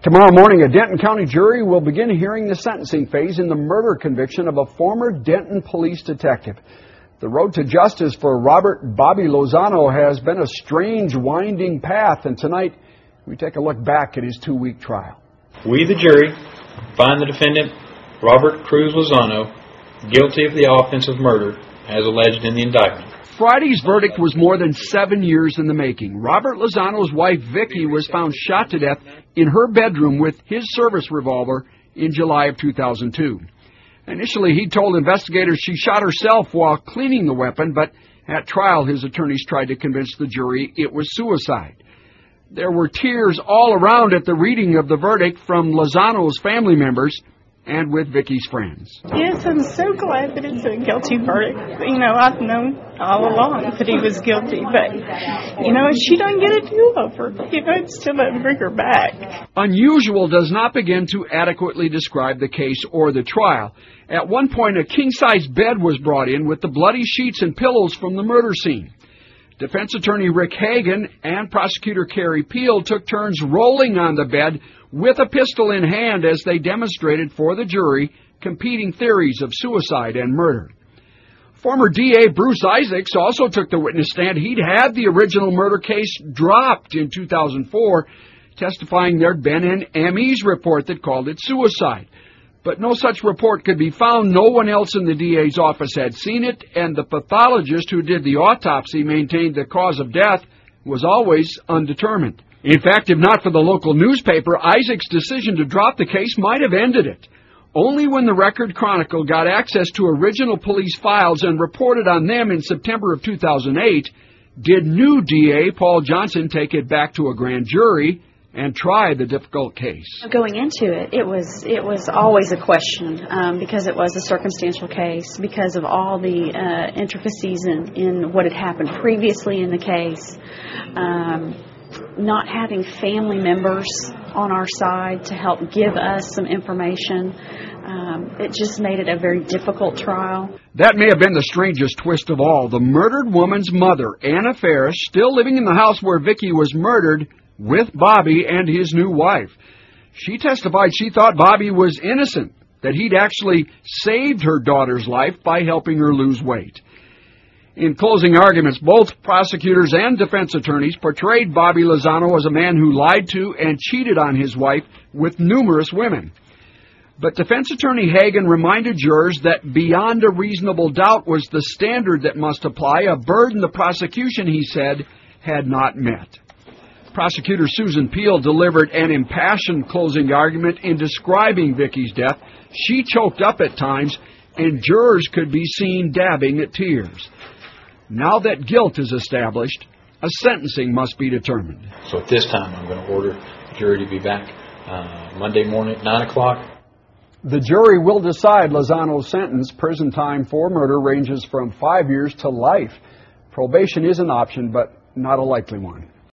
Tomorrow morning, a Denton County jury will begin hearing the sentencing phase in the murder conviction of a former Denton police detective. The road to justice for Robert Bobby Lozano has been a strange, winding path, and tonight we take a look back at his two-week trial. We, the jury, find the defendant, Robert Cruz Lozano, guilty of the offense of murder, as alleged in the indictment. Friday's verdict was more than 7 years in the making. Robert Lozano's wife, Vicky, was found shot to death in her bedroom with his service revolver in July of 2002. Initially, he told investigators she shot herself while cleaning the weapon, but at trial, his attorneys tried to convince the jury it was suicide. There were tears all around at the reading of the verdict from Lozano's family members and with Vicky's friends. Yes, I'm so glad that it's a guilty verdict. You know, I've known all along that he was guilty, but, you know, she doesn't get a do-over. You know, it still doesn't bring her back. Unusual does not begin to adequately describe the case or the trial. At one point, a king-size bed was brought in with the bloody sheets and pillows from the murder scene. Defense attorney Rick Hagan and prosecutor Carrie Peel took turns rolling on the bed with a pistol in hand as they demonstrated for the jury competing theories of suicide and murder. Former DA Bruce Isaacs also took the witness stand. He'd had the original murder case dropped in 2004, testifying there'd been an ME's report that called it suicide. But no such report could be found. No one else in the DA's office had seen it, and the pathologist who did the autopsy maintained the cause of death was always undetermined. In fact, if not for the local newspaper, Isaac's decision to drop the case might have ended it. Only when the Record Chronicle got access to original police files and reported on them in September of 2008 did new DA Paul Johnson take it back to a grand jury and try the difficult case. Going into it, it was always a question because it was a circumstantial case, because of all the intricacies in what had happened previously in the case. Not having family members on our side to help give us some information, it just made it a very difficult trial. That may have been the strangest twist of all. The murdered woman's mother, Anna Ferris, still living in the house where Vicky was murdered, with Bobby and his new wife. She testified she thought Bobby was innocent, that he'd actually saved her daughter's life by helping her lose weight. In closing arguments, both prosecutors and defense attorneys portrayed Bobby Lozano as a man who lied to and cheated on his wife with numerous women. But defense attorney Hagan reminded jurors that beyond a reasonable doubt was the standard that must apply, a burden the prosecution, he said, had not met. Prosecutor Susan Peel delivered an impassioned closing argument in describing Vicky's death. She choked up at times, and jurors could be seen dabbing at tears. Now that guilt is established, a sentencing must be determined. So at this time, I'm going to order the jury to be back Monday morning at 9 o'clock. The jury will decide Lozano's sentence. Prison time for murder ranges from 5 years to life. Probation is an option, but not a likely one.